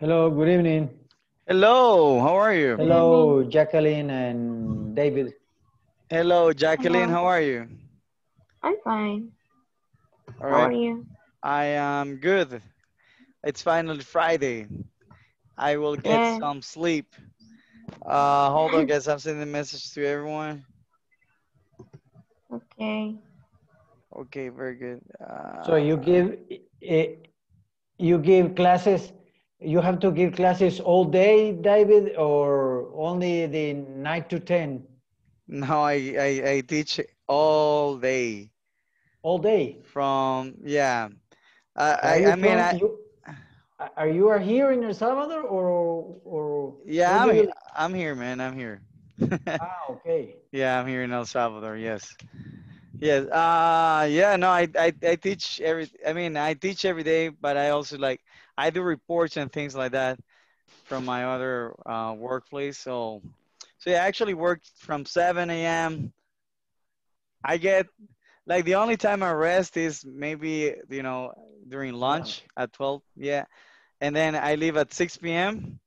Hello, good evening. Hello, how are you? Hello, Jacqueline and David. Hello, Jacqueline, hello. How are you? I'm fine. All right. How are you? I am good. It's finally Friday. I will get some sleep. Hold on, guys. I'm sending a message to everyone. Okay. Okay, very good. So you give classes. You have to give classes all day, David, or only the 9 to 10? No, I teach all day. All day. From Are you here in El Salvador or? Yeah, I'm here, man. I'm here. Okay. Yeah, I'm here in El Salvador. Yes. Yes. I teach I teach every day, but I also I do reports and things like that from my other workplace. So I actually work from 7 a.m. I get the only time I rest is maybe during lunch at 12. Yeah, and then I leave at 6 p.m.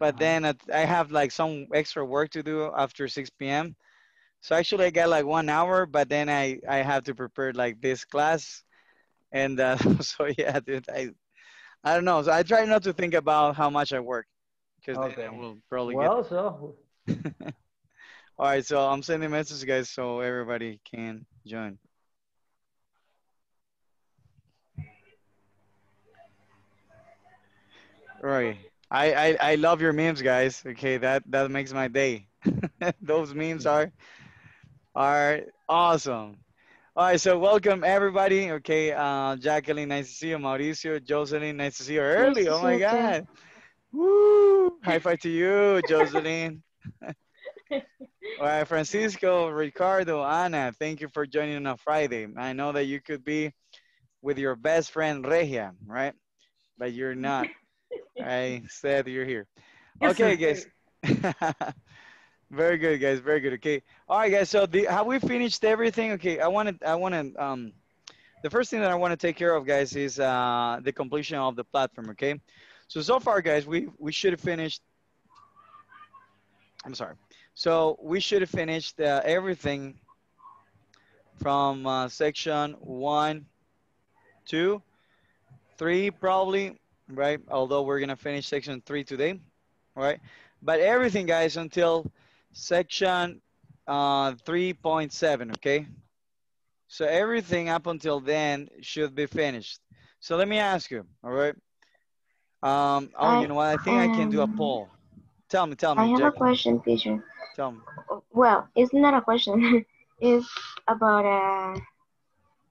But then I have some extra work to do after 6 p.m. So actually I got 1 hour, but then I have to prepare this class, and so yeah, dude, I don't know. So I try not to think about how much I work, because then I will probably All right, so I'm sending messages, guys, so everybody can join. All right. I love your memes, guys. Okay, that makes my day. Those memes are awesome. All right, so welcome everybody. Okay, Jacqueline, nice to see you. Mauricio, Jocelyn, nice to see you. Early, nice oh my God. Woo! High five to you, Jocelyn. All right, Francisco, Ricardo, Ana, thank you for joining on Friday. I know that you could be with your best friend, Regia, right? But you're not. I said you're here. Okay, guys. Very good, guys. Very good. Okay. All right, guys. So have we finished everything? Okay. I wanted the first thing that I want to take care of, guys, is the completion of the platform. Okay. So far, guys, we should have finished. I'm sorry. So we should have finished everything from section 1, 2, 3, probably, right? Although we're gonna finish section 3 today, right? But everything, guys, until section 3.7, okay? So everything up until then should be finished. So let me ask you, all right? You know what? I think I can do a poll. Tell me. I have a question, teacher. Tell me. Well, it's not a question. It's about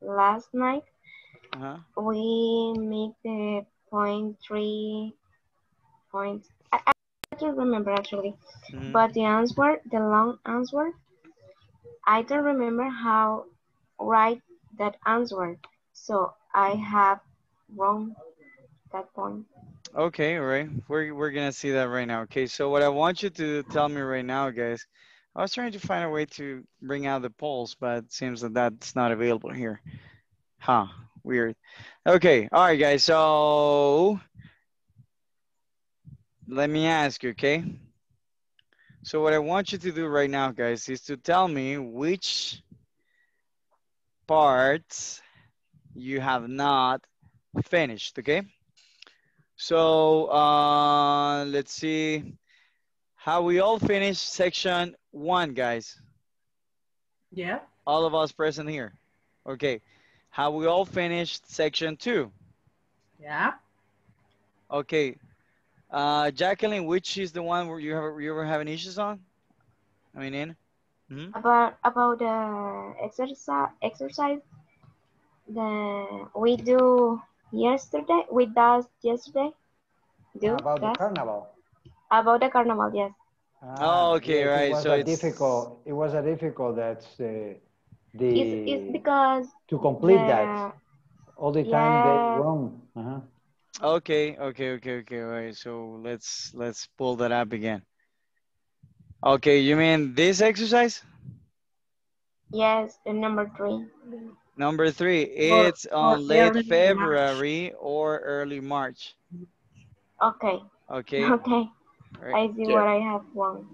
last night. We made the point 3 points. I don't remember actually, but the long answer, I don't remember how right that answer, so I have wrong that point. Okay, all right, we're gonna see that right now. Okay, so what I want you to tell me right now, guys, I was trying to find a way to bring out the polls, but it seems that's not available here. Huh, weird. Okay, all right, guys, so let me ask you, okay? So what I want you to do right now, guys, is to tell me which parts you have not finished, okay? So let's see how we all finished section 1, guys. Yeah. All of us present here. Okay. How we all finished section 2. Yeah. Okay. Jacqueline, which is the one where you were having issues on? About exercise that we do yesterday. We did yesterday. The carnival. About the carnival, yes. Oh, okay, yes, right. Difficult. It was a difficult. That's it's because to complete that all the time they wrong. Okay, all right, so let's pull that up again. Okay, you mean this exercise? Yes, the number 3. Number 3, it's on late February or early March. Okay. Okay. Okay. Right. I see what I have won.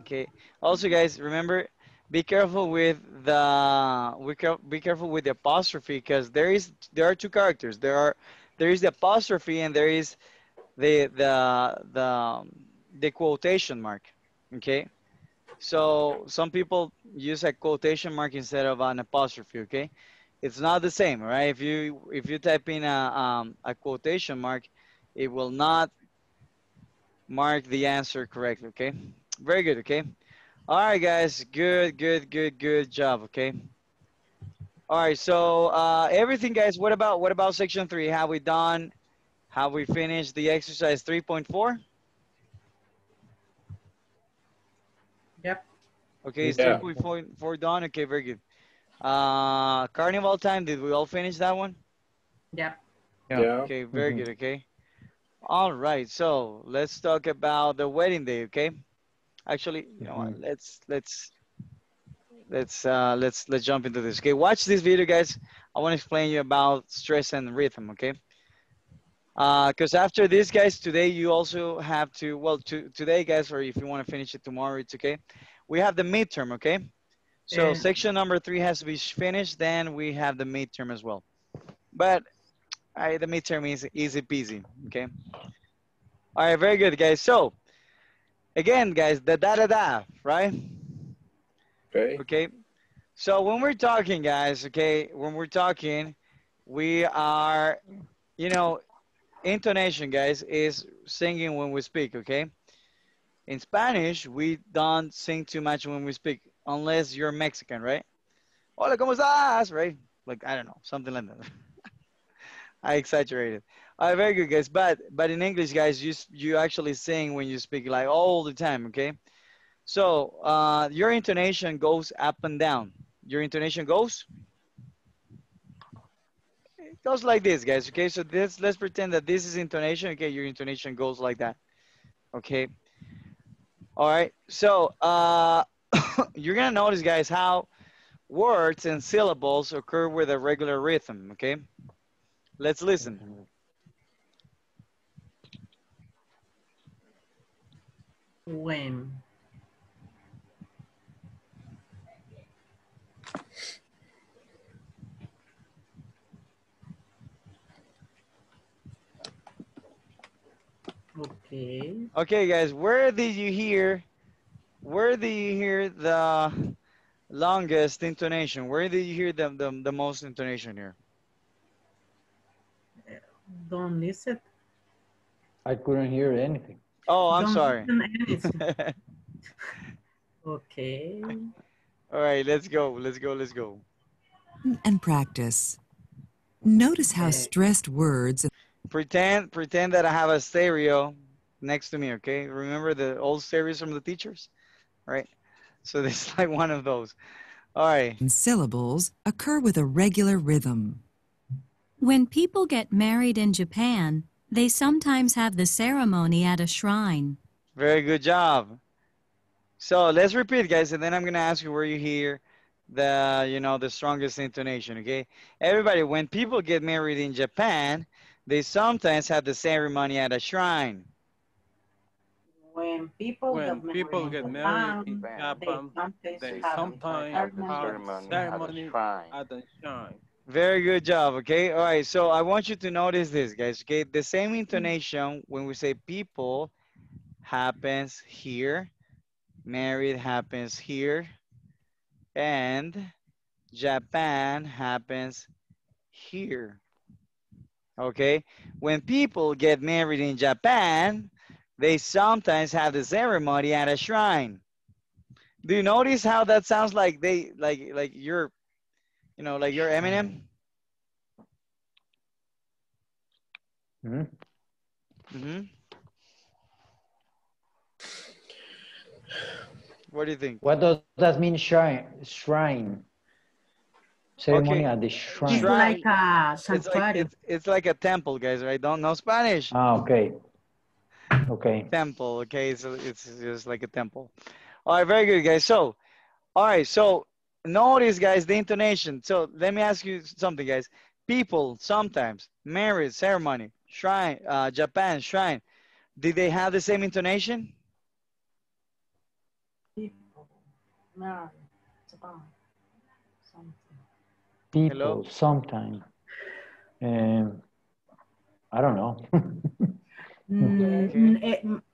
Okay. Also, guys, remember, be careful with the be careful with the apostrophe, because there are two characters. There is the apostrophe and there is the quotation mark. Okay. So some people use a quotation mark instead of an apostrophe. Okay. It's not the same, right? If you type in a quotation mark, it will not mark the answer correctly, okay? Very good, okay? All right, guys, good job, okay? All right, so everything, guys, what about section 3? Have we done, have we finished the exercise 3.4? Yep. Okay, is 3.4 done? Okay, very good. Carnival time, did we all finish that one? Yeah. Yeah. Okay, very good, okay? All right, so let's talk about the wedding day, okay? Actually, you know what, let's jump into this. Okay, watch this video, guys. I want to explain you about stress and rhythm, okay? Because after this, guys, today you also have to, well, today, guys, or if you want to finish it tomorrow, it's okay. We have the midterm, okay? So section number 3 has to be finished, then we have the midterm as well. But the midterm is easy peasy, okay? All right, very good, guys. So, again, guys, the da-da-da, right? Okay. Okay. So when we're talking, guys, okay, when we're talking, we are, you know, intonation, guys, is singing when we speak, okay? In Spanish, we don't sing too much when we speak, unless you're Mexican, right? Hola, ¿cómo estás? Right? Like, I don't know, something like that. I exaggerated. All right, very good, guys. But in English, guys, you actually sing when you speak, like, all the time, okay? So your intonation goes up and down. Your intonation goes? It goes like this, guys, okay? So let's pretend that this is intonation, okay? Your intonation goes like that, okay? All right, so you're going to notice, guys, how words and syllables occur with a regular rhythm, okay? Let's listen. When. Okay. Okay, guys, where did you hear the longest intonation? Where did you hear the most intonation here? Don't listen. I couldn't hear anything. Oh, I'm sorry. Okay. All right, let's go. And practice. Notice how stressed words. Pretend that I have a stereo next to me, okay? Remember the old stereos from the teachers? All right. So this is like one of those. All right. And syllables occur with a regular rhythm. When people get married in Japan, they sometimes have the ceremony at a shrine. Very good job. So let's repeat, guys, and then I'm going to ask you where you hear the, you know, the strongest intonation, okay? Everybody, when people get married in Japan, they sometimes have the ceremony at a shrine. When people get married in Japan, they sometimes have the ceremony at a shrine. Very good job, okay? All right, so I want you to notice this, guys, okay? The same intonation when we say people happens here, married happens here, and Japan happens here, okay? When people get married in Japan, they sometimes have the ceremony at a shrine. Do you notice how that sounds like they, like you're, you know, like your Eminem? What do you think? What does that mean, shrine? Ceremony at the shrine. It's like a sanctuary. It's like a temple, guys. I don't know Spanish. Ah, okay. Okay. Temple, okay. So it's just like a temple. All right, very good, guys. So, all right, so notice, guys, the intonation. So let me ask you something, guys. People, sometimes, marriage, ceremony, shrine, Japan, shrine. Did they have the same intonation? People. No, it's about something. People, hello? Sometime. I don't know.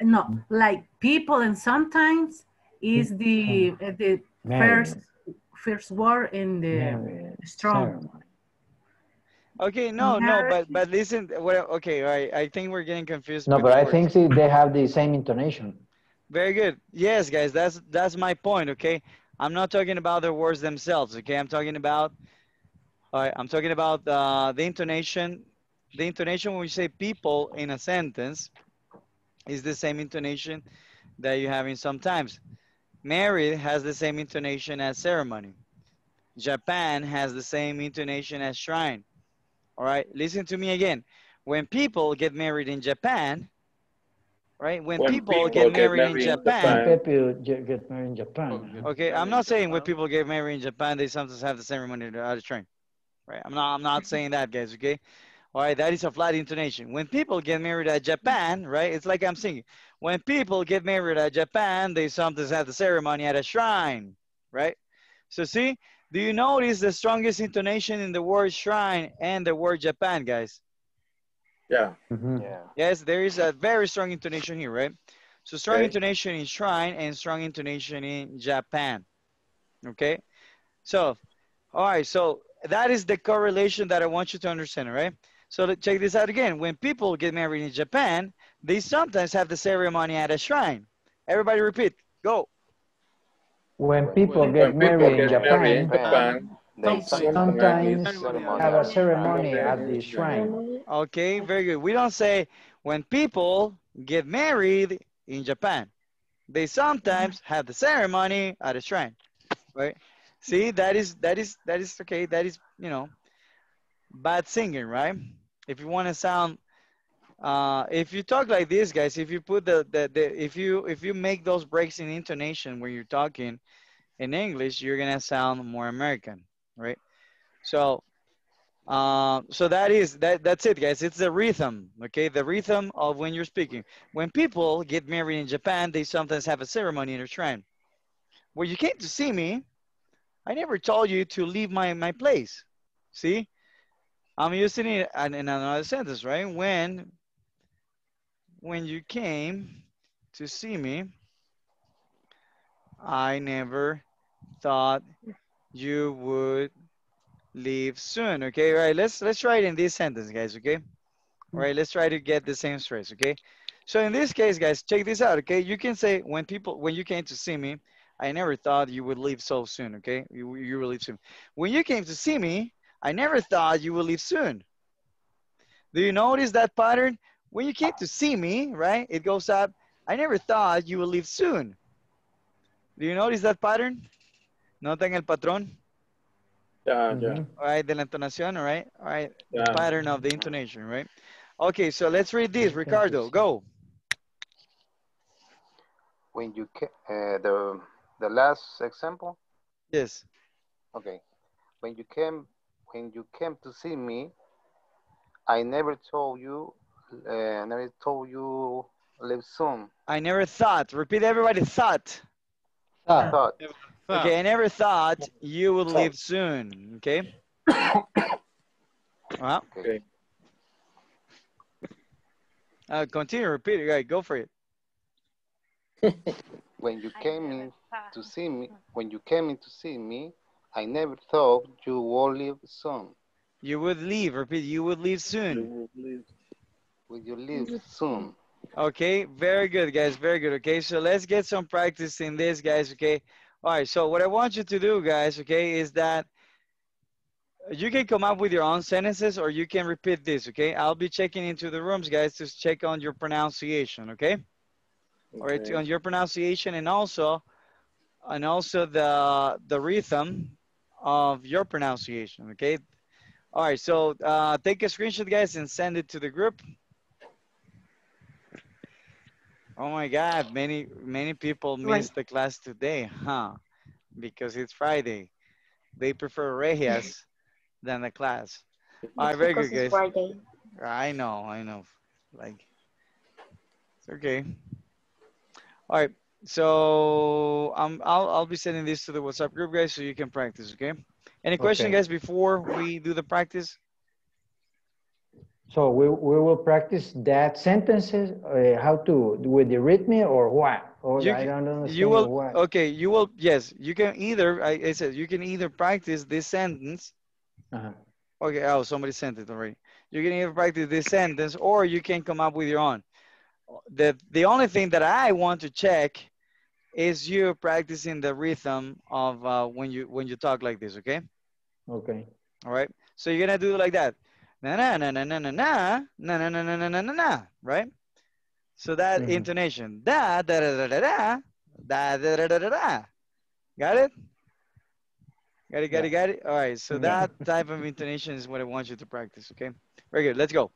No, like people and sometimes is the first word in the strong. Ceremony. Okay, no, but listen, well, okay, I think we're getting confused. No, but I think they have the same intonation. Very good. Yes, guys, that's my point, okay? I'm not talking about the words themselves, okay? I'm talking about the intonation. The intonation when we say people in a sentence is the same intonation that you have in sometimes. Mary has the same intonation as ceremony. Japan has the same intonation as shrine. All right, listen to me again. When people get married in Japan, right? When people get married in Japan. Okay, I'm not saying when people get married in Japan, they sometimes have the ceremony at the shrine. Right? I'm not saying that, guys, okay? All right, that is a flat intonation. When people get married at Japan, right? It's like I'm singing. When people get married at Japan, they sometimes have the ceremony at a shrine, right? So see? Do you notice the strongest intonation in the word shrine and the word Japan, guys? Yeah. Mm-hmm. Yeah. Yes, there is a very strong intonation here, right? So strong intonation in shrine and strong intonation in Japan. Okay? So, all right. So that is the correlation that I want you to understand, right? So check this out again. When people get married in Japan, they sometimes have the ceremony at a shrine. Everybody repeat. Go. When people get married in Japan, they sometimes have a ceremony at the shrine. Okay, very good. We don't say when people get married in Japan, they sometimes have the ceremony at a shrine, right? See, that is okay. That is, you know, bad singing, right? If you want to sound, if you talk like this, guys, if you put if you make those breaks in intonation when you're talking in English, you're gonna sound more American, right? So, so that's it, guys. It's the rhythm, okay? The rhythm of when you're speaking. When people get married in Japan, they sometimes have a ceremony in a shrine. Well, you came to see me. I never told you to leave my place. See, I'm using it in another sentence, right? When you came to see me, I never thought you would leave soon. Okay, all right, let's try it in this sentence, guys, okay? All right, let's try to get the same stress, okay? So in this case, guys, check this out, okay? You can say when you came to see me, I never thought you would leave so soon, okay? You will leave soon. When you came to see me, I never thought you would leave soon. Do you notice that pattern? When you came to see me, right, it goes up, I never thought you would leave soon. Do you notice that pattern? ¿Notan el patrón? Yeah, yeah. All right, de la entonación, all right? All right, yeah. The pattern of the intonation, right? Okay, so let's read this. Ricardo, go. When you, the last example? Yes. Okay. When you came to see me, I never told you live soon. I never thought. Repeat, everybody, thought. Thought. Okay, I never thought you would leave soon. Okay. Well, okay. Continue, repeat it. Right, go for it. When you came in to see me, I never thought you would leave soon. You would leave. Repeat. You would leave soon. Will you leave soon? Okay, very good, guys, very good. Okay, so let's get some practice in this, guys, okay? All right, so what I want you to do, guys, okay, is that you can come up with your own sentences or you can repeat this, okay? I'll be checking into the rooms, guys, to check on your pronunciation, okay? All right, on your pronunciation and also the rhythm of your pronunciation, okay? All right, so take a screenshot, guys, and send it to the group. Oh my God, many people missed the class today, huh? Because it's Friday. They prefer Regias than the class. All right, very good, guys. Friday. I know, like Okay. All right. So I'll be sending this to the WhatsApp group, guys, so you can practice. Okay. Any question, guys, before we do the practice? So we will practice that sentences, how to, with the rhythm or what? Or I don't understand. You will, what. Okay, you will, yes, you can either, I said, you can either practice this sentence. Okay, oh, somebody sent it already. You can either practice this sentence or you can come up with your own. The only thing that I want to check is you practicing the rhythm of when you talk like this, okay? Okay. All right, so you're gonna do it like that. Na na na na na na na na na na na na na na, right? So that intonation, da da da da da da da da da da da. Got it? Got it? Got it? Got it? All right. So that type of intonation is what I want you to practice. Okay. Very good. Let's go.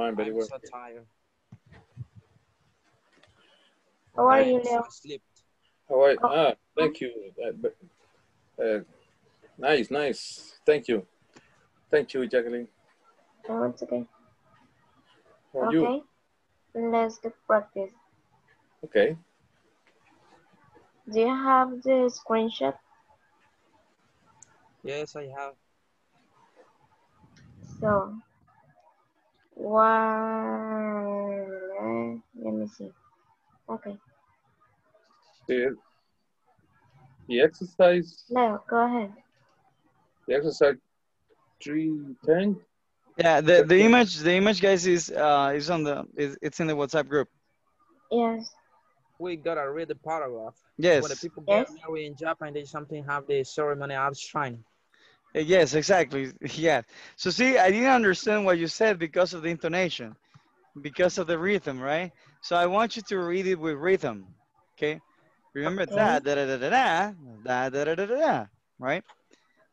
I'm so tired. How are you now? How are you? Ah, thank you. Nice, nice. Thank you. Thank you, Jacqueline. Oh, it's okay. Okay, let's get practice. Okay. Do you have the screenshot? Yes, I have. So... One, let me see. Okay. The exercise. No, go ahead. The exercise 310. Yeah, the image, guys, is on the it's in the WhatsApp group. Yes. We gotta read the paragraph. Yes. When the people get married in Japan, they something have the ceremony of shrine. Yes, exactly. Yeah. So see, I didn't understand what you said because of the intonation, because of the rhythm, right? So I want you to read it with rhythm, okay? Remember that, da da da da da, da da da da da, right?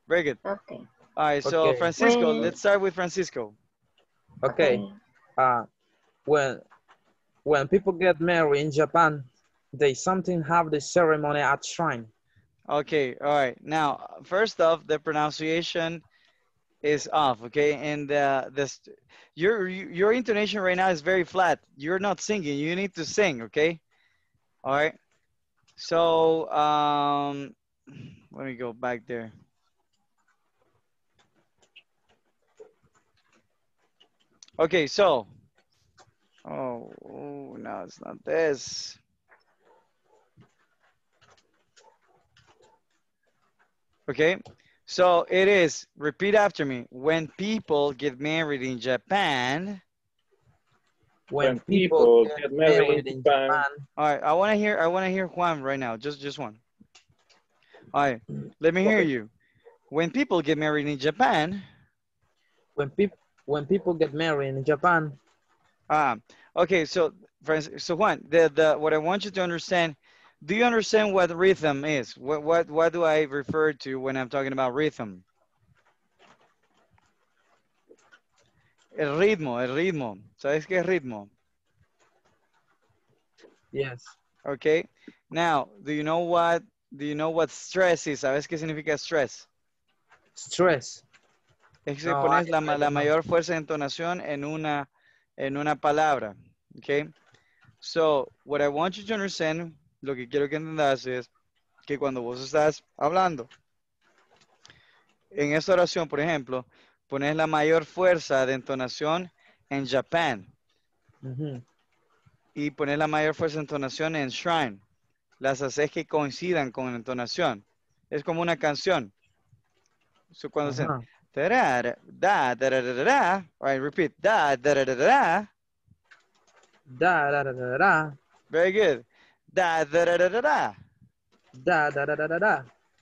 Very good. Okay. All right. So Francisco, let's start with Francisco. Okay. When people get married in Japan, they sometimes have the ceremony at shrine. Okay, all right. Now, first off, the pronunciation is off, okay? And your intonation right now is very flat. You're not singing. You need to sing, okay? All right. So, let me go back there. Okay, so. Oh, no, it's not this. Okay, so it is, repeat after me. When people get married in Japan. When people get married in Japan. All right, I wanna hear Juan right now, just one. All right, let me hear you. When people get married in Japan. When people get married in Japan. Okay, so Juan, what I want you to understand, do you understand what rhythm is? What do I refer to when I'm talking about rhythm? El ritmo, el ritmo. ¿Sabes qué es ritmo? Yes. Okay. Now, do you know what stress is? ¿Sabes qué significa stress? Stress. Es que pones la mayor fuerza de entonación en una palabra. Okay. So, what I want you to understand, lo que quiero que entendas es que cuando vos estás hablando, en esta oración, por ejemplo, pones la mayor fuerza de entonación en Japan. Y pones la mayor fuerza de entonación en shrine. Las haces que coincidan con la entonación. Es como una canción. So cuando se... Da, da, da, da, da, da. All right, repeat. Da, da, da, da, da. Da, da, da, da, da. Very good. Da da da da da da. Da da da da da da.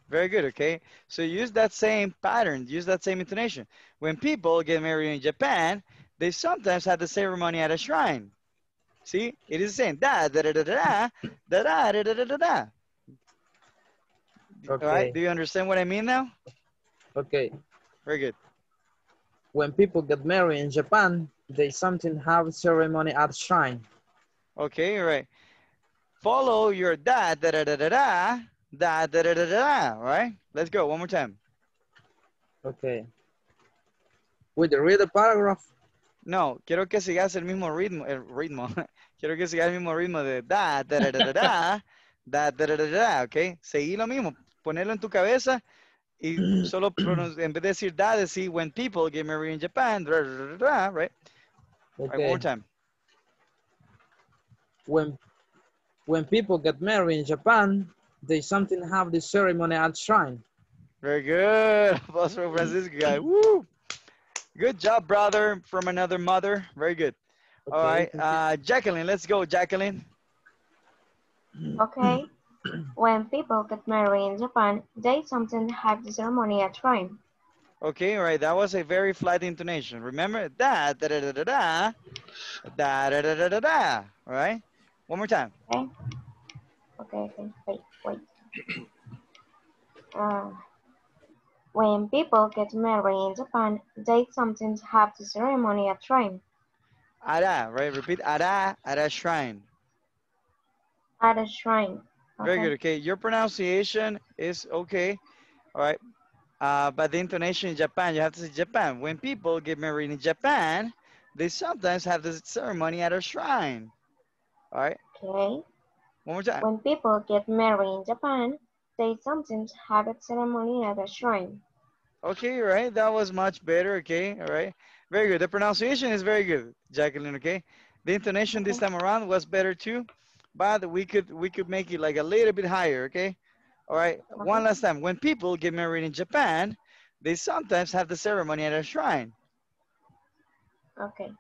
Very good, okay? So use that same pattern, use that same intonation. When people get married in Japan, they sometimes have the ceremony at a shrine. See, it is the same. Da da da da da da da da da da da da. Okay. All right, do you understand what I mean now? Okay. Very good. when people get married in Japan, they sometimes have ceremony at shrine. Okay, right. Follow your da da da da da, right? Let's go one more time. Okay. With the read the paragraph. No, quiero que sigas el mismo ritmo. Quiero que sigas el mismo ritmo de da da da da da da da da da. Okay. Seguí lo mismo. Ponerlo en tu cabeza y solo en vez de decir da, decir when people get married in Japan. Da, da, da, da, right? Okay. Right, one more time. When people get married in Japan, they sometimes have the ceremony at shrine. Very good, Apostle Francisco guy. Woo! Good job, brother, from another mother. Very good. Okay. All right, Jacqueline, let's go, Jacqueline. Okay. When people get married in Japan, they sometimes have the ceremony at shrine. Okay, all right. That was a very flat intonation. Remember that, da da da da da, da da da da da da. All right. One more time. Okay. Okay. Wait. When people get married in Japan, they sometimes have the ceremony at shrine. Ara, right? Repeat. Ara, at a shrine. At a shrine. Okay. Very good. Okay, your pronunciation is okay. All right. But the intonation in Japan, you have to say Japan. When people get married in Japan, they sometimes have this ceremony at a shrine. All right. Okay. One more time. When people get married in Japan, they sometimes have a ceremony at a shrine. Okay, right. That was much better. Okay. All right. Very good. The pronunciation is very good, Jacqueline. Okay. The intonation this time around was better too, but we could make it like a little bit higher. Okay. All right, one last time. When people get married in Japan, they sometimes have the ceremony at a shrine. Okay.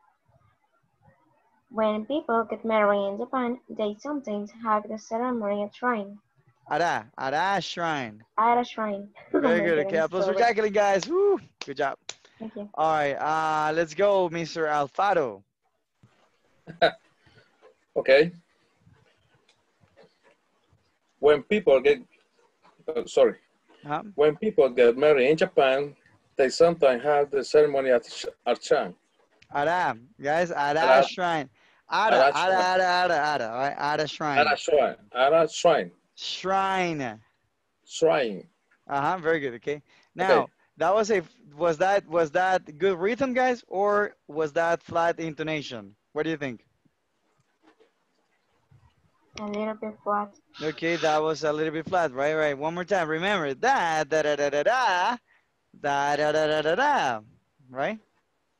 When people get married in Japan, they sometimes have the ceremony at shrine. At a shrine. At a shrine. Very good. Okay, applause for Jacqueline, guys. Woo! Good job. Thank you. All right, let's go, Mr. Alfaro. Okay. When people get... When people get married in Japan, they sometimes have the ceremony at shrine. Ara, guys, at a shrine. At a shrine. At a shrine. At a shrine. Shrine. Shrine. Very good. Okay. Now, okay. That was a was that good rhythm, guys, or was that flat intonation? What do you think? A little bit flat. Okay, that was a little bit flat, right? Right. One more time. Remember that da da da da da da da da da da. Right?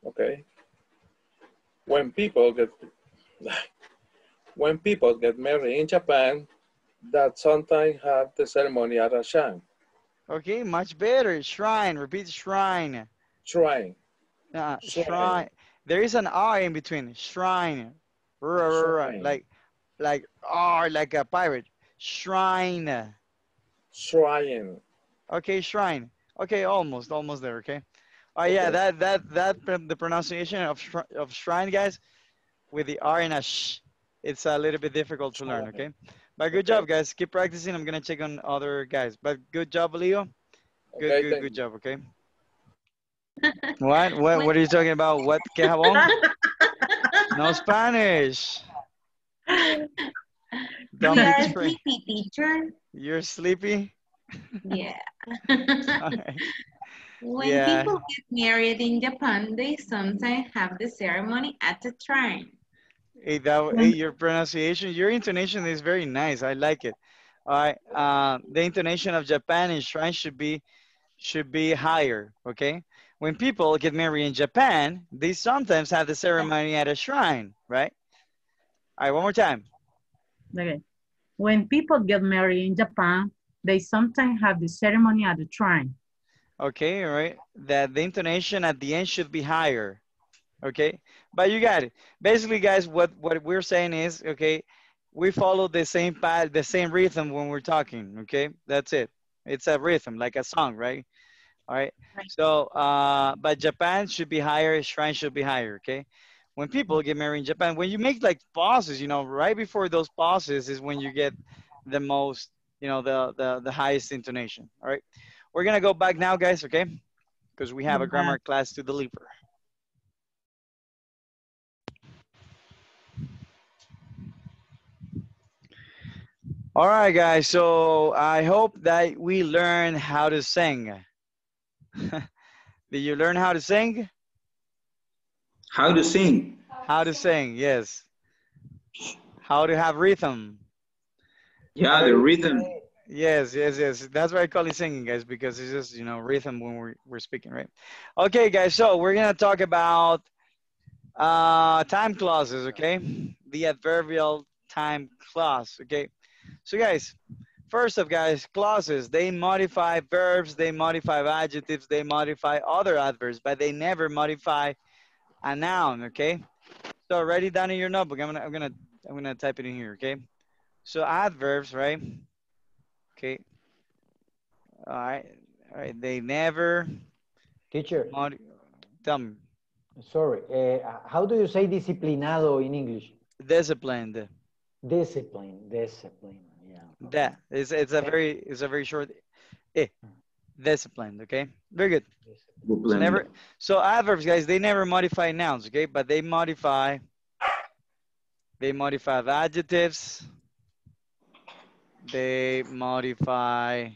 Okay. When people get married in Japan, that sometimes have the ceremony at a shrine. Okay, much better. Shrine. Repeat shrine. Shrine. Shrine. There is an R in between. Shrine. Shrine. Like a pirate. Shrine. Shrine. Okay, shrine. Okay, almost there. Okay. Oh yeah, okay. The pronunciation of shrine, guys, with the R and a sh, it's a little bit difficult to learn. Okay, but good job, guys. Keep practicing. I'm gonna check on other guys, but good job, Leo. Good, okay, good job. Okay. What are you talking about? What? ¿Qué jabón? No Spanish. Sleepy, teacher. You're sleepy? Yeah. Right. When people get married in Japan, they sometimes have the ceremony at the shrine. Hey, your pronunciation, your intonation is very nice. I like it. All right. The intonation of Japan in shrine should be higher. Okay. When people get married in Japan, they sometimes have the ceremony at a shrine, right? All right, one more time. Okay. When people get married in Japan, they sometimes have the ceremony at the shrine. Okay, all right. The intonation at the end should be higher. Okay, but you got it. Basically, guys, what we're saying is, okay, we follow the same path, the same rhythm when we're talking, okay? That's it. It's a rhythm, like a song, right? All right. So, but Japan should be higher, shrine should be higher, okay? When people get married in Japan, when you make like pauses, you know, right before those pauses is when you get the most, you know, the highest intonation. All right. We're going to go back now, guys. Okay. Because we have a grammar class to deliver. All right, guys. So I hope that we learn how to sing. Did you learn how to sing? How to sing. How to sing, yes. How to have rhythm. Yeah, the rhythm. Yes, yes, yes. That's why I call it singing, guys, because it's just, you know, rhythm when we're speaking, right? Okay, guys, so we're going to talk about time clauses, okay? The adverbial time clause, okay? So, guys, first off, guys, clauses, they modify verbs, they modify adjectives, they modify other adverbs, but they never modify a noun, okay? So write it down in your notebook. I'm gonna type it in here, okay? So adverbs, right? Okay. All right. They never. Teacher. Tell me. Sorry. How do you say disciplinado in English? Disciplined. Discipline. Yeah. That is. It's a very short. Disciplined, okay? Very good. So, so adverbs, guys, they never modify nouns, okay? But they modify the adjectives. They modify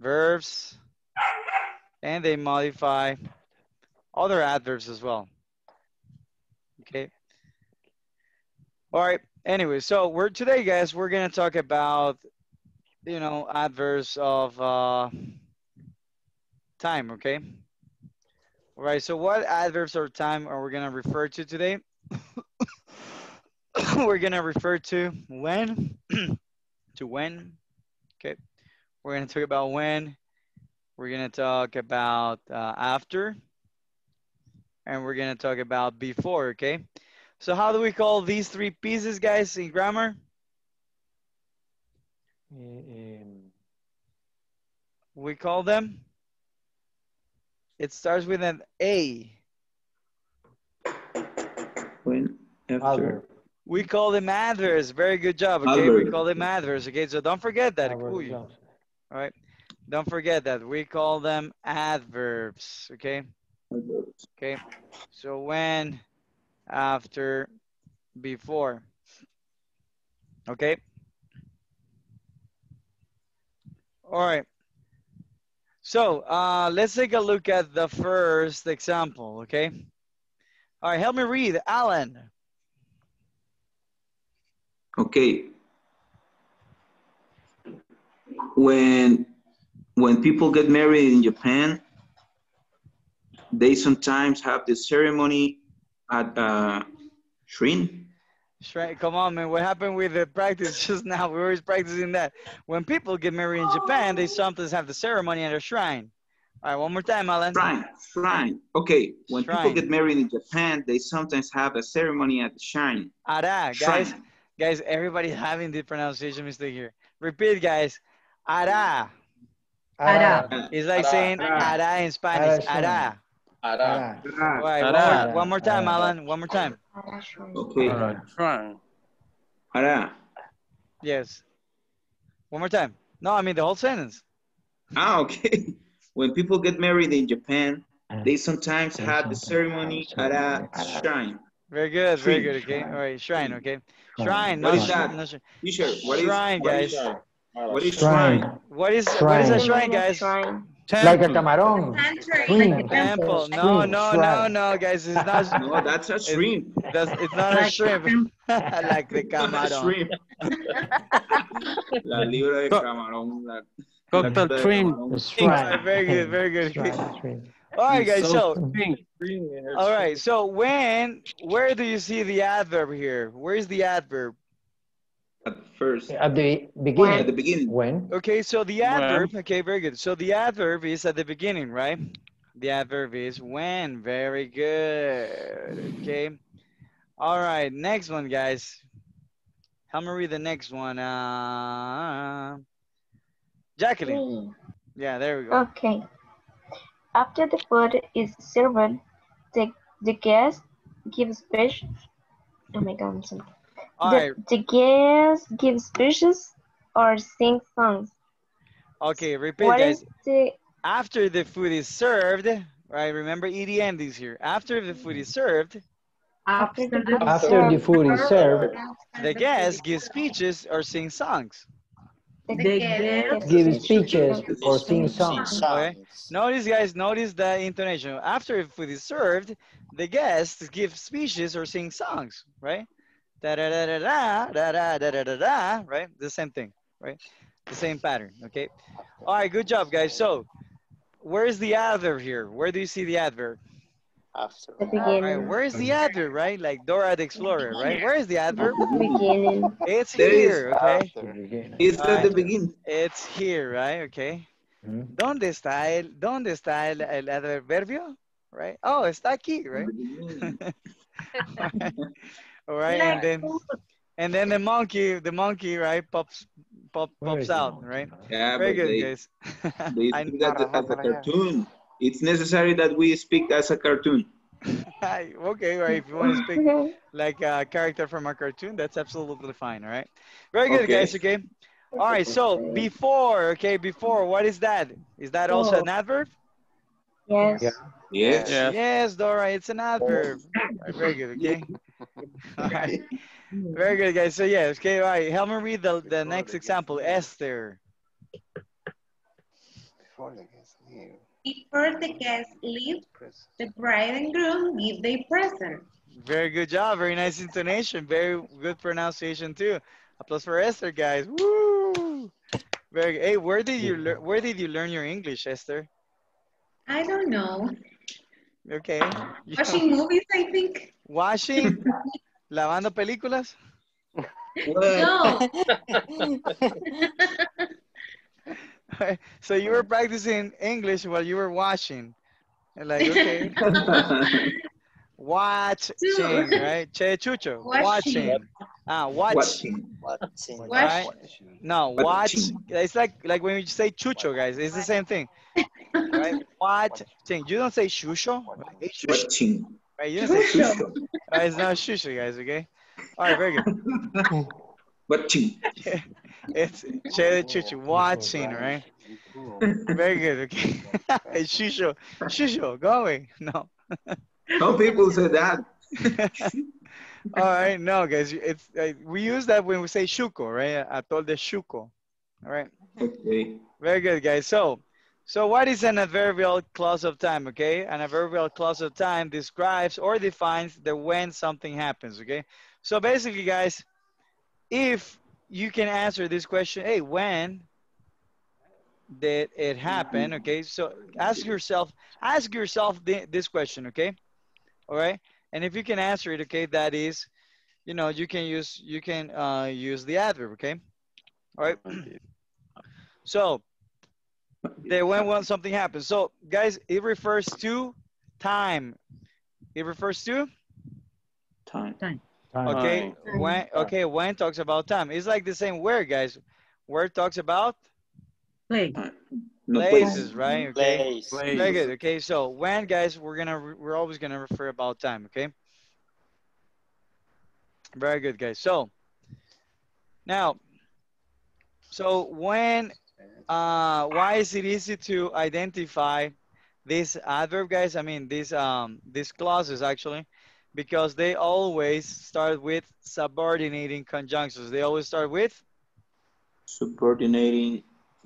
verbs. And they modify other adverbs as well. Okay? All right. Anyway, so today, guys, we're going to talk about, you know, adverbs of time, okay? All right, so what adverbs of time are we gonna refer to today? We're gonna refer to when, to when, okay? We're gonna talk about when, we're gonna talk about after, and we're gonna talk about before, okay? So how do we call these three pieces, guys, in grammar? We call them, it starts with an A. When, after. We call them adverbs. Very good job. Okay, adverb. We call them adverbs. Okay, so don't forget that. Cool. All right, don't forget that. We call them adverbs. Okay. Adverbs. Okay. So when, after, before. Okay. All right, so let's take a look at the first example, okay? All right, help me read, Alan. Okay. When people get married in Japan, they sometimes have the ceremony at shrine. Shrine, come on, man. What happened with the practice just now? We were practicing that. When people get married in Japan, they sometimes have the ceremony at a shrine. All right, one more time, Alan. Shrine. Okay. When shrine. People get married in Japan, they sometimes have a ceremony at the shrine. Ara, guys. Shrine. Guys, everybody's having the pronunciation mistake here. Repeat, guys. Ara. Ara. It's like saying ara in Spanish. Ara. Ara. All right, ara. One more time, ara. Alan. One more time. Okay. Ara. Ara. Yes. One more time. No, I mean the whole sentence. Ah, okay. When people get married in Japan, they sometimes have the ceremony at a shrine. Very good. Very good. Okay. All right. Shrine. Okay. Shrine. What is that? Shrine, guys. What is shrine? What is a shrine, guys? Temple. Like a camarón. Temple. No, guys. It's not. No, that's a shrimp. It's not a shrimp. Like the camarón. La libra de camarón. Cocktail shrimp. Shrimp. Very good. Very good. Shrimp. All right, guys. All right. So when? Where do you see the adverb here? Where is the adverb? At first. At the beginning. When? At the beginning. When? Okay, so the adverb, okay, very good. So the adverb is at the beginning, right? The adverb is when. Very good. Okay. All right, next one, guys. Help me read the next one. Jacqueline. Yeah, there we go. Okay. After the food is served, the guest gives speech. Oh my God, I'm sorry. The guest gives speeches or sings songs. Okay, repeat guys. After the food is served, right? Remember, EDN is here. After the food is served, After the food is served, the guests give speeches or sing songs. They give speeches or sing songs. Okay. Notice, guys, notice the intonation. After food is served, the guests give speeches or sing songs, right? Da da da da da da da da da da, right? The same thing, right? The same pattern, okay? All right, good job, guys. So, where is the adverb here? Where do you see the adverb? After. Right. Where is the adverb, right? Like Dora the Explorer, right? Where is the adverb? Beginning. It's here, okay? It's at the beginning. It's here, right? Okay. Mm-hmm. Donde está el adverbio? Right? Oh, está aquí, right? All right, and then the monkey, right? Pops out, right? Yeah, very good, guys. They do that as a cartoon. It's necessary that we speak as a cartoon. Okay, right. If you want to speak like a character from a cartoon, that's absolutely fine, all right? Very good, guys, okay? All right, so before, okay, before, what is that? Is that also an adverb? Yes. Yeah. Yes. Yes. Yes, Dora, it's an adverb. Right, very good, okay? All right. Very good, guys. So, yeah, okay, all right. Help me read the next example, Esther. Before the guest leaves. Before the guests leave, the bride and groom give their present. Very good job. Very nice intonation. Very good pronunciation too. Applause for Esther, guys. Woo! Very good. Hey, where did you learn your English, Esther? I don't know. Okay. Watching movies, I think. Washing? Lavando películas? No. So you were practicing English while you were watching. Like, okay. Watching, right? Che Chucho. Watching. Watching. Right? No, watch. It's like when you say Chucho, guys. It's the same thing. Right? Watching. You don't say Shusho. Watching. Right? You don't say Shusho. Right? It's not Shusho, guys, okay? All right, very good. Watching. It's Che Chucho, watching, right? Very good, okay. It's Shusho, going. No. Some people say that. All right, no, guys. It's we use that when we say Shuko, right? Atol de Shuko. All right. Okay. Very good, guys. So what is an adverbial clause of time, okay? An adverbial clause of time describes or defines the when something happens, okay? So basically, guys, if you can answer this question, hey, when did it happen? Okay, so ask yourself this question, okay? All right, and if you can answer it, okay, that is, you know, you can use the adverb, okay? All right. So, when something happens. So, guys, it refers to time. It refers to time. Okay, when talks about time. It's like the same where, guys. Where talks about? Places, right? Okay. Place. Very good. Okay, so when, guys, we're always gonna refer about time. Okay. Very good, guys. So now, when? Why is it easy to identify this adverb, guys? I mean, these clauses actually. Because they always start with subordinating conjunctions. They always start with? Subordinating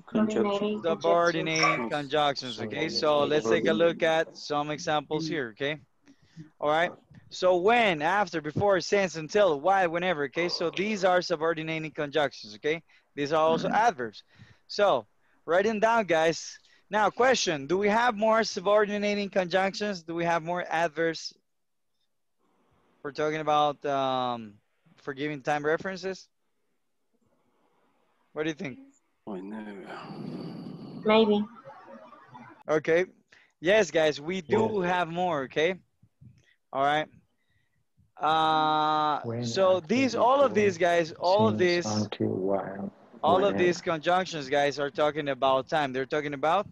conjunctions. Subordinating conjunctions, okay? So let's take a look at some examples here, okay? All right. So when, after, before, since, until, why, whenever, okay? So these are subordinating conjunctions, okay? These are also adverbs. So writing down, guys. Now, question. Do we have more subordinating conjunctions? Do we have more adverbs? We're talking about forgiving time references. What do you think? Oh, no. Maybe. Okay. Yes, guys, we do have more. Okay. All right. So these, all of these, guys, all of these, all of these conjunctions, guys, are talking about time. They're talking about.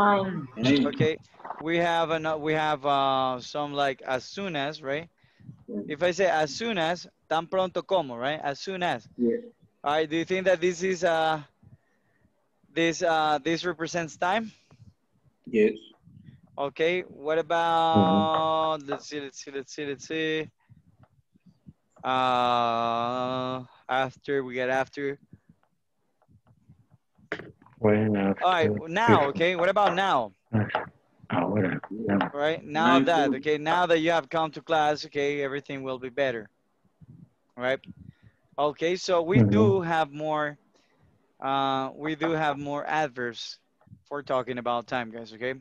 Okay, we have some like as soon as, right? If I say as soon as, tan pronto como, right? As soon as. Yeah. All right. Do you think that this is this represents time? Yes. Okay, what about, let's see. After, we got after. When after. All right, now, okay, what about now? Ahora, now. Right, now that, okay, now that you have come to class, okay, everything will be better, right? Okay, so we do have more, adverbs for talking about time, guys, okay?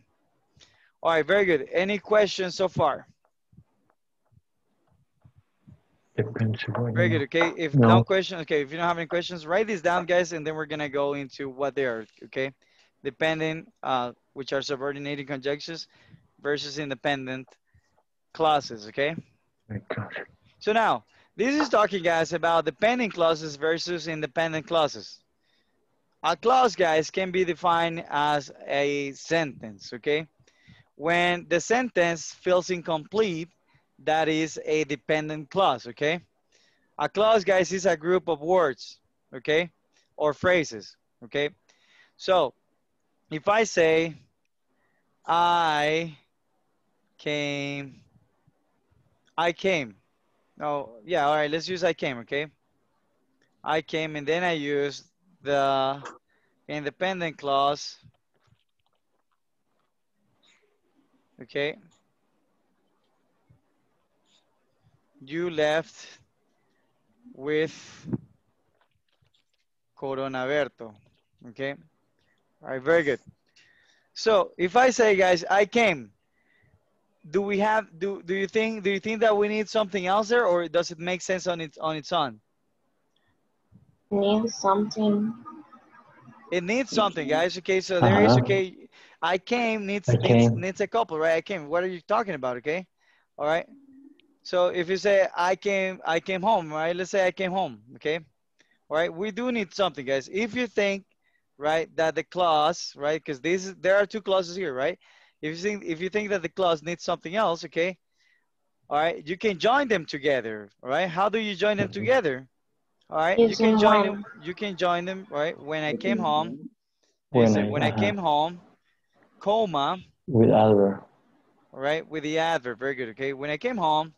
All right, very good. Any questions so far? Very good, okay? If no questions, okay, if you don't have any questions, write these down, guys, and then we're going to go into what they are, okay? Dependent, which are subordinating conjunctions versus independent clauses, okay? So now, this is talking, guys, about dependent clauses versus independent clauses. A clause, guys, can be defined as a sentence, okay? When the sentence feels incomplete, that is a dependent clause, okay? A clause, guys, is a group of words, okay? Or phrases, okay? So, if I say, I came. Oh, yeah, all right, let's use I came, okay? I came, and then I use the independent clause, okay? You left with coronavirus, okay? All right, very good. So if I say, guys, I came, do you think that we need something else there, or does it make sense on its own? Needs something. It needs something, guys. Okay, so there is, okay, I came needs a couple, right? I came. What are you talking about? Okay, all right. So if you say I came home, right? Let's say I came home, okay? All right. We do need something, guys. If you think, right, that the clause, right, because there are two clauses here, right? If you think that the clause needs something else, okay? All right. You can join them together, all right? How do you join them together? All right. You can join them. You can join them, right? When I came home. When I came home. Coma with adverb, right? With the adverb, very good. Okay, when I came home,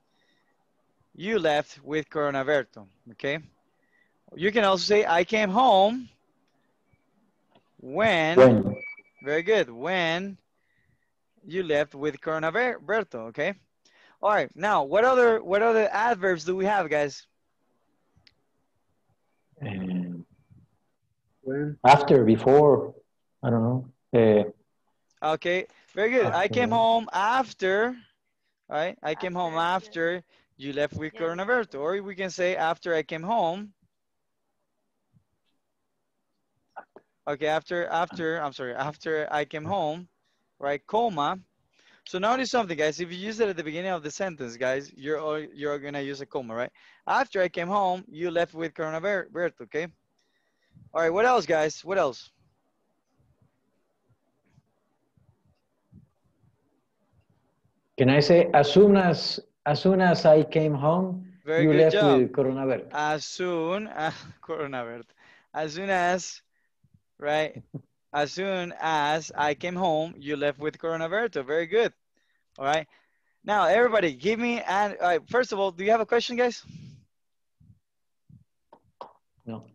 you left with coronavirus. Okay, you can also say I came home when. Very good. When you left with coronavirus. Okay. All right. Now, what other adverbs do we have, guys? After, before, I don't know. Okay, very good. I came home after, right? I came home after you left with coronavirus. Or we can say after I came home. Okay, after I came home, right? Comma. So notice something, guys. If you use it at the beginning of the sentence, guys, you're gonna use a comma, right? After I came home, you left with coronavirus, okay? All right, what else, guys? What else? Can I say as soon as I came home, you left with coronavirus? As soon as, right? As soon as I came home, you left with coronavirus. Very good. All right. Now, everybody, give me an. All right, first of all, do you have a question, guys? No.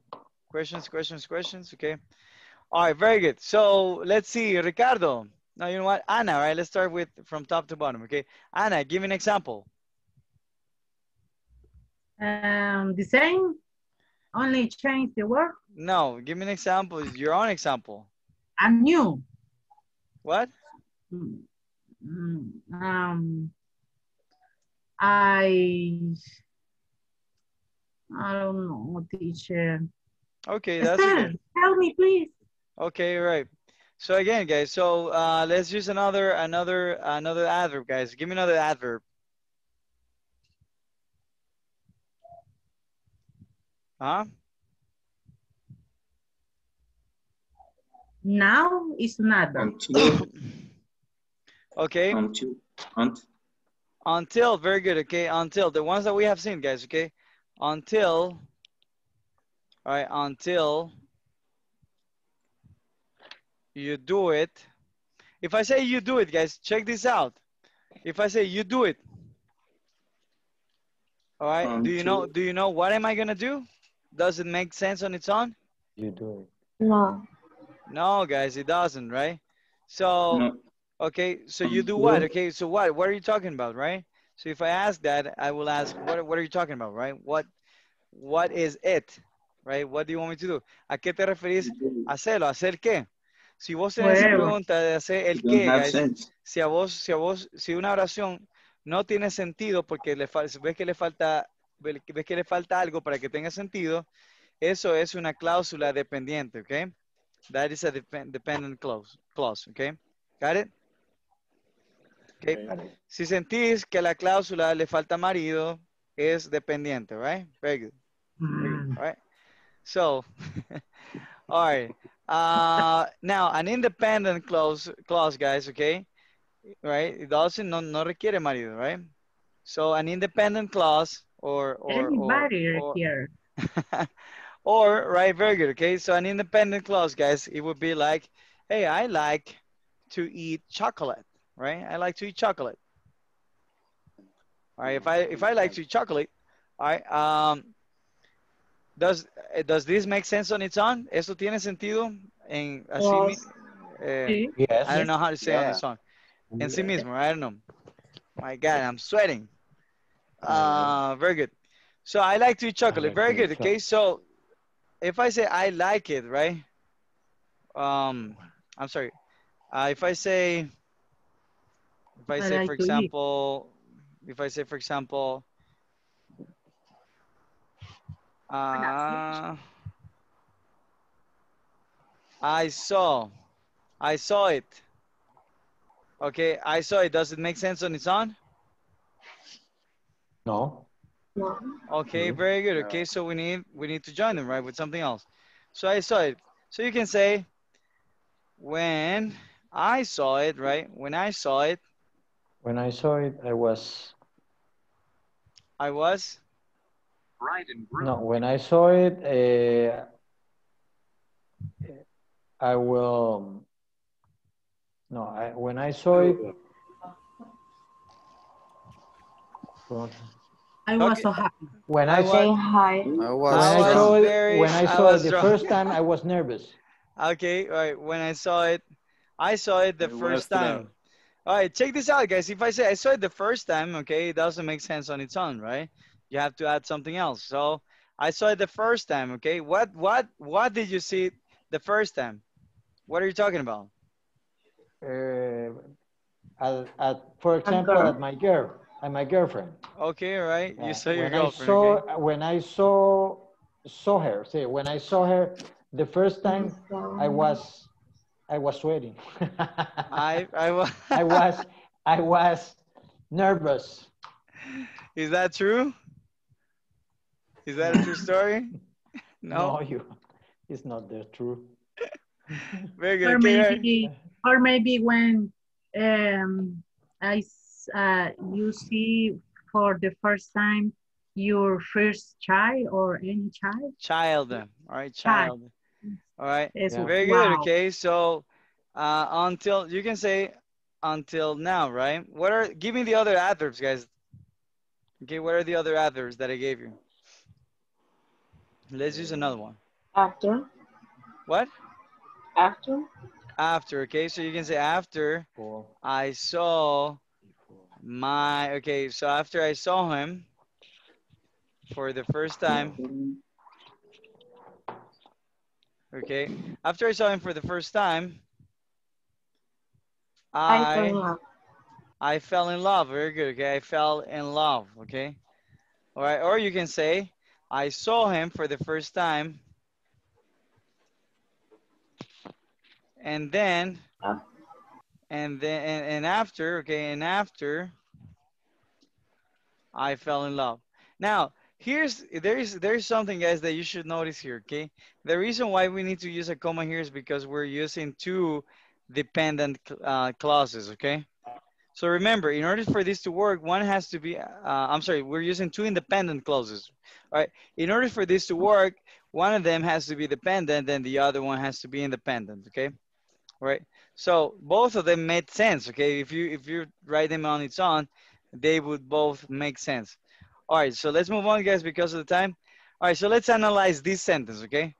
Questions. Okay. All right. Very good. So let's see, Ricardo. Now, you know what? Anna, right? Let's start with from top to bottom, okay? Anna, give me an example. The same? Only change the word? No, give me an example. It's your own example. I'm new. What? I don't know, teacher. Okay, that's good. Help me, please. Okay, right. So again, guys, so let's use another adverb, guys. Give me another adverb. Huh? Now is an adverb. Okay. Until, very good, okay. Until, the ones that we have seen, guys, okay. Until, all right, until. You do it. If I say you do it, guys, check this out. If I say you do it, all right, do you know what am I gonna do? Does it make sense on its own? You do it. No. No, guys, it doesn't, right? So, no. Okay, so you do what? Okay, so what are you talking about, right? So if I ask that, I will ask, what are you talking about, right? What is it, right? What do you want me to do? ¿A qué te referís? Hacerlo, ¿hacer qué? Si vos tenés esa pregunta de hacer el qué, guys, si una oración no tiene sentido porque ves que le falta algo para que tenga sentido, eso es una cláusula dependiente, ¿ok? That is a dependent clause, okay? Got it? Okay. Si sentís que la cláusula le falta marido, es dependiente, right? Very good. Very good. All right. So, all right. Now, an independent clause, guys, okay? Right? It doesn't, no requiere marido, right? So, an independent clause or here. Or, right, very good, okay? So an independent clause, guys, it would be like, hey, I like to eat chocolate, right? I like to eat chocolate. All right, if I like to eat chocolate, all right, does this make sense on its own? ¿Esto tiene sentido? En, así, yes. I don't know how to say on its own. En sí mismo, right? I don't know. My God, I'm sweating. Very good. So I like to eat chocolate. Like very good, okay? So, if I say I like it, right? I'm sorry. If I say, for example, I saw it. Okay, I saw it. Does it make sense on its own? No. Okay, very good. Okay, so we need to join them, right, with something else. So I saw it. So you can say, when I saw it, right? When I saw it, I was? Right and green. No, when I saw it, when I saw it. I was so happy. When I saw it, the first time, I was nervous. Okay, all right. When I saw it the first time. All right, check this out, guys. If I say I saw it the first time, okay, it doesn't make sense on its own, right? You have to add something else. So I saw it the first time, okay? What did you see the first time? What are you talking about? For example, at my girl. And my girlfriend. Okay, right. Yeah. You saw your girlfriend. When I saw her the first time, I was sweating. I was nervous. Is that true? Is that a true story? No. It's not that true. Very good. Or maybe when I you see for the first time your first child or any child? Child, all right, child. All right, very good, okay. So until, you can say until now, right? Give me the other adverbs, guys. Okay, what are the other adverbs that I gave you? Let's use another one. After. What? After. After, okay, so you can say after I saw so after I saw him for the first time, okay, after I saw him for the first time, I fell in love. Very good, okay, I fell in love, okay, all right, or you can say, I saw him for the first time, and then, after I fell in love. Now, there is something, guys, that you should notice here, okay? The reason why we need to use a comma here is because we're using two dependent clauses, okay? So remember, in order for this to work, one has to be, we're using two independent clauses, all right? In order for this to work, one of them has to be dependent and the other one has to be independent, okay? right? So both of them made sense, okay? If you write them on its own, they would both make sense. All right, so let's move on, guys, because of the time. All right, so let's analyze this sentence, okay?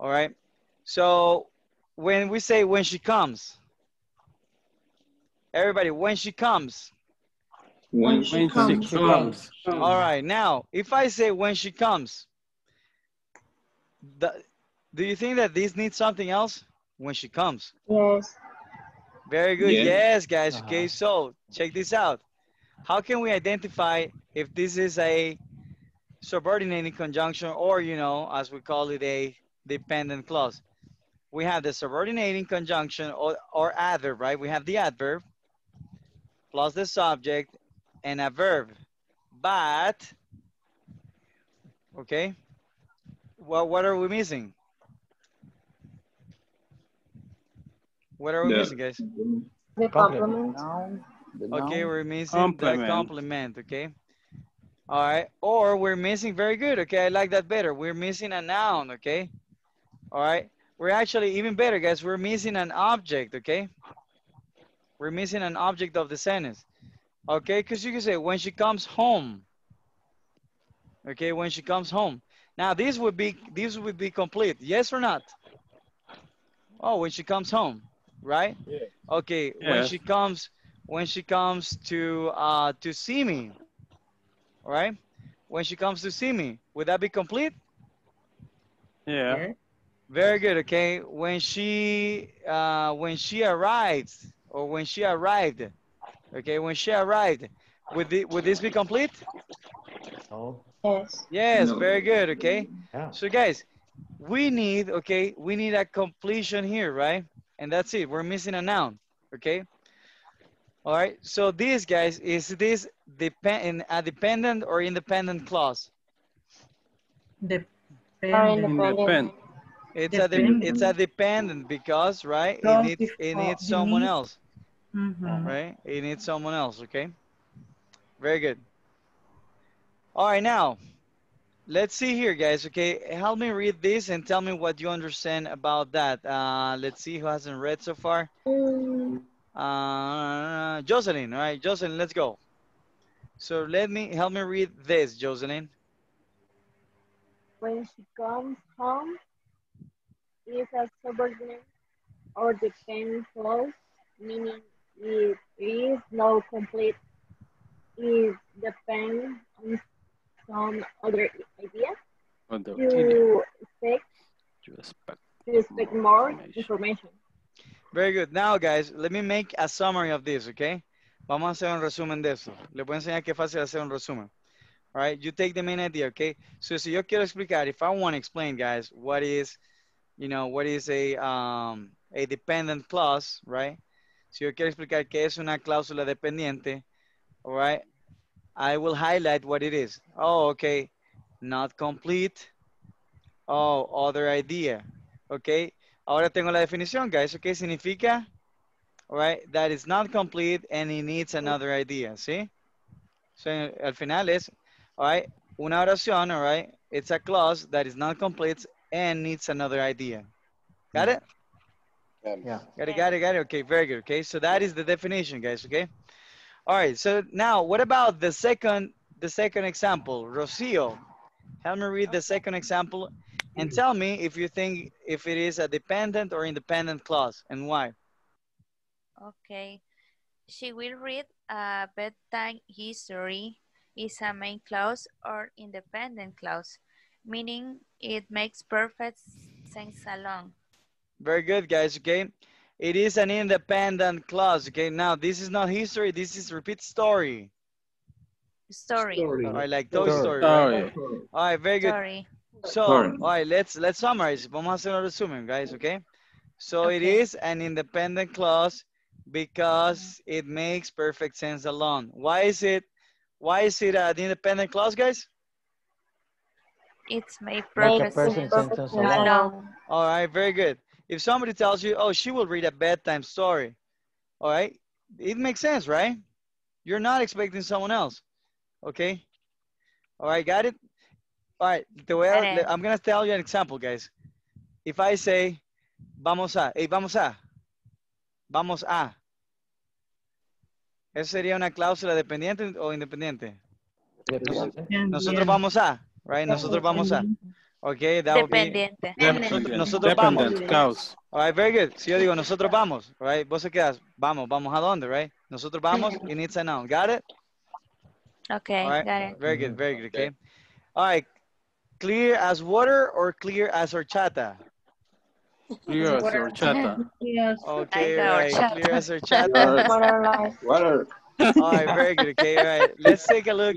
All right, so when we say when she comes, everybody, when she comes. When she comes. All right, now, if I say when she comes, do you think that this needs something else? When she comes. Yes. Very good. Yes, guys. Okay, so check this out. How can we identify if this is a subordinating conjunction or, you know, as we call it, a dependent clause? We have the subordinating conjunction or adverb, right? We have the adverb plus the subject and a verb. But, okay, well, what are we missing? What are we missing, guys? The complement. Okay, we're missing the complement, okay? All right, or we're missing, very good, okay, I like that better. We're missing a noun, okay? All right, we're actually, even better, guys, we're missing an object, okay? We're missing an object of the sentence, okay? Because you can say, when she comes home, okay, when she comes home. Now, this would be complete, yes or not? Oh, when she comes home, right? Yeah. Okay, yeah. When she comes to see me, all right? When she comes to see me, would that be complete? Yeah. Very good, okay. When she arrives, or when she arrived, okay, when she arrived, would this be complete? Oh. Yes. Yes, no. Very good, okay. Yeah. So guys, we need, okay, we need a completion here, right? And that's it, we're missing a noun, okay? All right, so this, guys, is this a dependent or independent clause? Dependent. It's a dependent because, right, it needs someone else, right? It needs someone else, okay? Very good. All right, now, let's see here, guys, okay? Help me read this and tell me what you understand about that. Let's see who hasn't read so far. Jocelyn, all right, Jocelyn, let's go. So help me read this, Jocelyn. When she comes home, is a subordinate or dependent clause, meaning it is no complete, it depends on some other ideas to expect more information. Very good. Now, guys, let me make a summary of this, okay? Vamos a hacer un resumen de esto. Les voy a enseñar qué fácil hacer un resumen. All right, you take the main idea, okay? So, si yo quiero explicar, if I want to explain, guys, what is, you know, what is a dependent clause, right? Si yo quiero explicar qué es una cláusula dependiente, all right? I will highlight what it is. Oh, okay, not complete. Oh, other idea, okay? Ahora tengo la definición, guys, okay? Significa, all right, that it's not complete and it needs another idea, ¿sí? So, al final es, all right, una oración, all right? It's a clause that is not complete and needs another idea. Got it? Yeah. Got it. Okay, very good, okay? So that is the definition, guys, okay? All right, so now what about the second example? Rocio, help me read the second example and tell me if you think if it is a dependent or independent clause and why. Okay, she will read a bedtime history is a main clause or independent clause, meaning it makes perfect sense alone. Very good, guys, okay? It is an independent clause, okay? Now, this is not history, this is repeat story. Story. All right, like Toy Story, right? All right, very good. Story. So, all right, let's summarize. Vamos a hacer un resumen, guys, okay? So, okay. It is an independent clause because it makes perfect sense alone. Why is it an independent clause, guys? It's made perfect sense alone. All right, very good. If somebody tells you, oh, she will read a bedtime story, all right? It makes sense, right? You're not expecting someone else, okay? All right, got it? All right, I'm going to tell you an example, guys. If I say, vamos a, hey, vamos a, Vamos a. ¿Esa sería una cláusula dependiente o independiente? Nosotros vamos a. Right? Nosotros vamos a. Okay, that would be. Dependiente. Nosotros vamos. Clause. All right, very good. Si yo digo nosotros vamos, right? Vos se quedas, vamos, vamos a dónde, right? Nosotros vamos, it needs a noun. Got it? Okay, right. Got it. Very good, okay. All right, clear as water or clear as horchata? Clear as horchata. Okay, right, clear as horchata. Water. All right, very good, okay, all right. Let's take a look.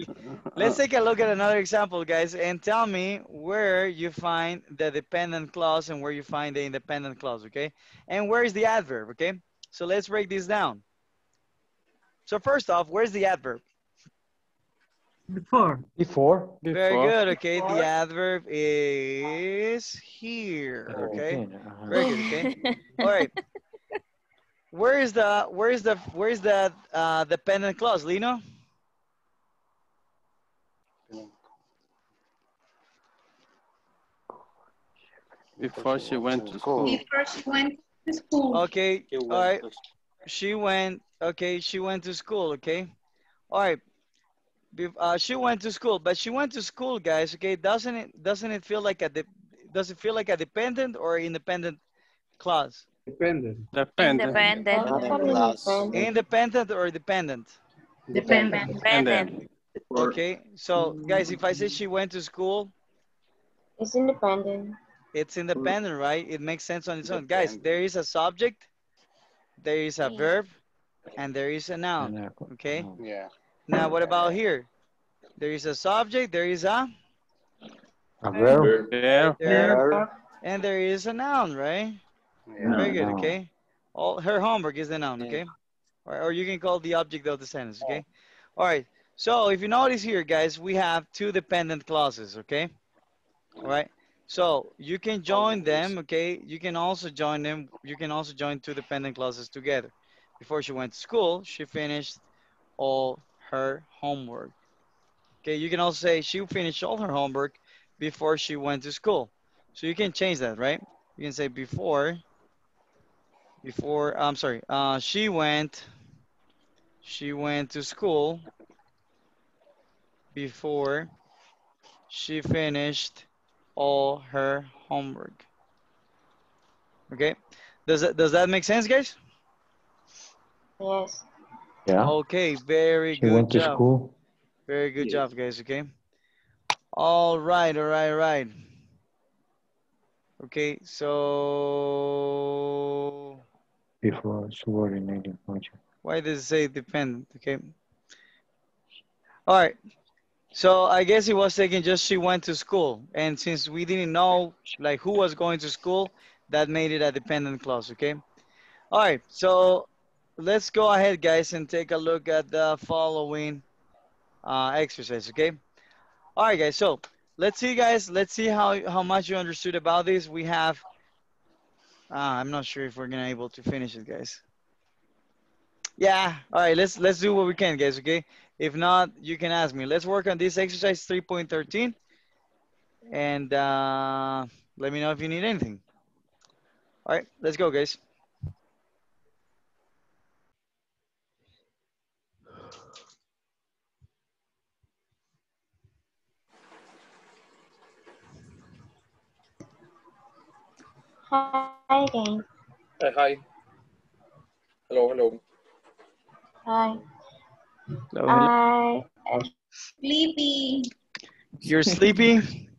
Let's take a look at another example, guys, and tell me where you find the dependent clause and where you find the independent clause, okay? And where is the adverb, okay? So let's break this down. So first off, where's the adverb? Before. Before. Very good, okay. Before. The adverb is here, okay? Very good, okay? All right. Where is the dependent clause, Lino? Before she went to school. Before she went to school. Okay. All right. She went. Okay. She went to school. Okay. All right. She went to school, but she went to school, guys. Okay. Doesn't it feel like a dependent or independent clause? Dependent. Independent. Independent or dependent? Dependent. Okay, so guys, if I say she went to school, it's independent. It's independent, right? It makes sense on its own. Guys, there is a subject, there is a verb, and there is a noun. Okay? Yeah. Now, what about here? There is a subject, there is a verb, and there is a noun, right? Yeah, very good, okay? All, her homework is the noun, okay? Right, or you can call the object of the sentence, okay? All right, so if you notice here, guys, we have two dependent clauses, okay? All right, so you can join them, okay? You can also join them. You can also join two dependent clauses together. Before she went to school, she finished all her homework. Okay, you can also say she finished all her homework before she went to school. So you can change that, right? You can say before... she went to school before she finished all her homework. Okay, does that make sense, guys? Yes. Yeah. Okay, very good job, guys, okay? All right. Okay, so... Before subordinating function. Why does it say dependent? Okay. All right. So I guess it was taken just she went to school. And since we didn't know like who was going to school, that made it a dependent clause. Okay. All right. So let's go ahead, guys, and take a look at the following exercise. Okay. All right, guys. So let's see, guys. Let's see how much you understood about this. We have. I'm not sure if we're gonna able to finish it, guys. Yeah, all right, let's do what we can, guys, okay? If not, you can ask me. Let's work on this exercise 3.13 and let me know if you need anything. All right, let's go, guys. Hi again. Hi. Hello. Hi. Hello. I'm sleepy. You're sleepy?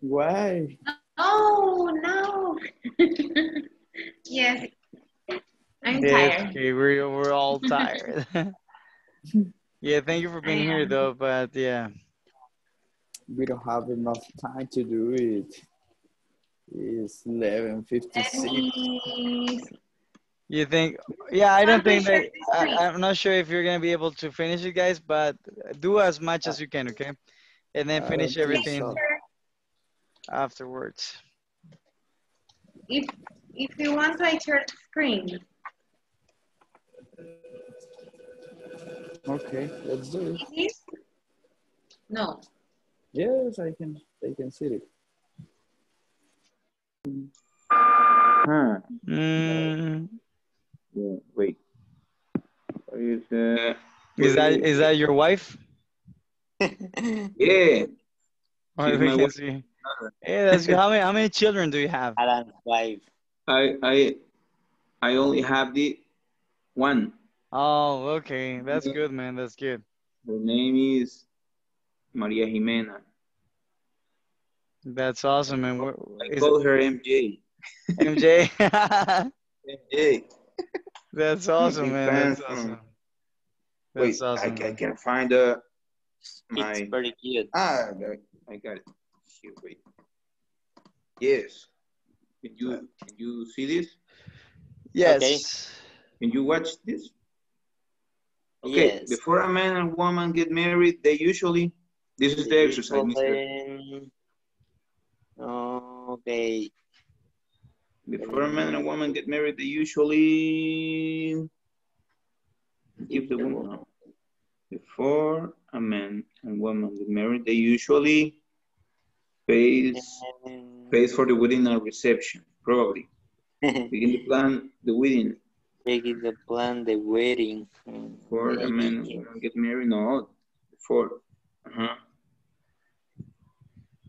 Why? Oh, no. Yes. I'm tired. Okay, we're all tired. Yeah, thank you for being here, though, but yeah. We don't have enough time to do it. It's 11:56. You think? Yeah, I don't think that. I'm not sure if you're gonna be able to finish it, guys. But do as much as you can, okay? And then finish everything afterwards. If you want, I share the screen. Okay, let's do it. No. Yes, I can. I can see it. Huh. Yeah, wait. Is that your wife? Yeah. Oh, my wife. Yeah, that's good. How many children do you have? Five. I only have the one. Oh, okay. That's good, man. That's good. Her name is Maria Jimena. That's awesome, man. I call her MJ. MJ. MJ. That's awesome, man. That's awesome. That's awesome. I can't find my. It's very cute. Ah, I got it. Shoot, wait. Yes. Can you see this? Yes. Okay. Can you watch this? Okay. Yes. Before a man and woman get married, they usually. This is the exercise. Okay. Before a man and woman get married, they usually give the woman. Before a man and woman get married, they usually pays for the wedding and reception, probably. Begin to plan the wedding. Before a man and woman get married, no, before. Uh-huh.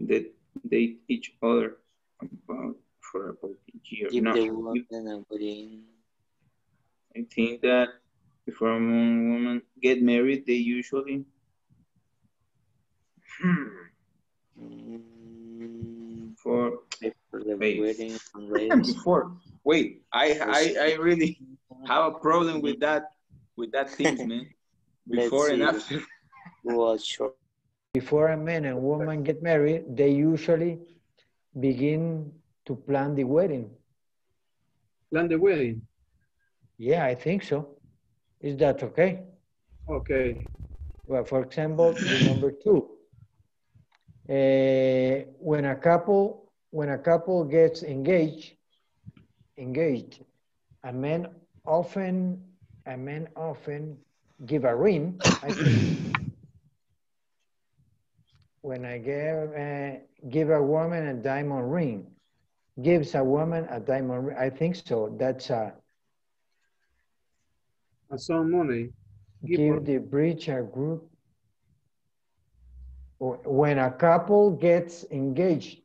That date each other about a year. I think that before a woman get married, they usually Wait, I really have a problem with that thing, man. Before and after. Before a man and woman get married, they usually begin to plan the wedding. Plan the wedding? Yeah, I think so. Is that okay? Okay. Well, for example, number two. When a couple gets engaged, a man often give a ring. I think. When I give a woman a diamond ring. Gives a woman a diamond ring. I think so. That's some money. Give the bridge a group. When a couple gets engaged,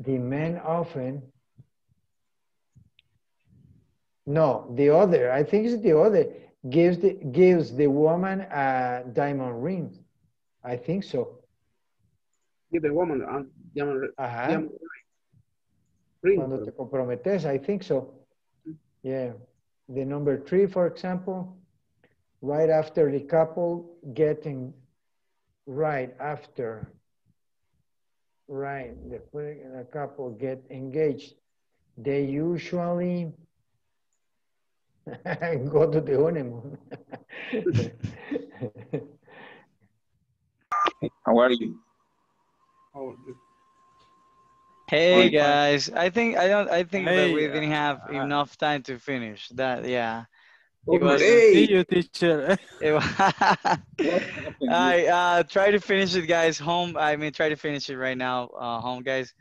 the man often. No, the other. I think it's the other. Gives the woman a diamond ring. I think so. Give the woman a diamond ring. Cuando te comprometes, I think so. Yeah. The number three, for example, right after the couple get engaged, they usually go to the honeymoon. How are you? Oh. Hey guys, I think that we didn't have enough time to finish that. Yeah, it was. See you, teacher. I try to finish it, guys. Home. I mean, try to finish it right now. Home, guys.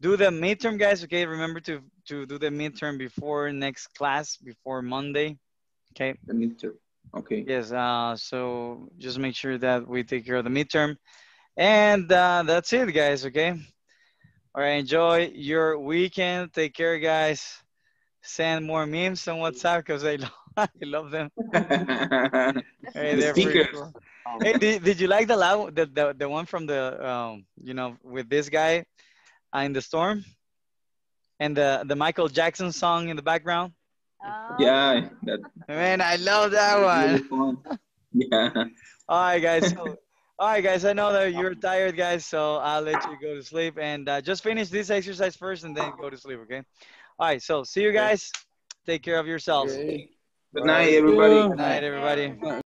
Do the midterm, guys. Okay, remember to do the midterm before next class, before Monday. Okay. The midterm. Okay. Yes. So just make sure that we take care of the midterm. And that's it, guys, okay? All right, enjoy your weekend. Take care, guys. Send more memes on WhatsApp because I love them. Hey, they're pretty cool. Hey, did you like the one from the, with this guy in the storm? And the Michael Jackson song in the background? Yeah. Man, I love that one. Yeah. All right, guys. So, all right, guys, I know that you're tired, guys, so I'll let you go to sleep. And just finish this exercise first and then go to sleep, okay? All right, so see you guys. Take care of yourselves. Good night, everybody. Good night, everybody.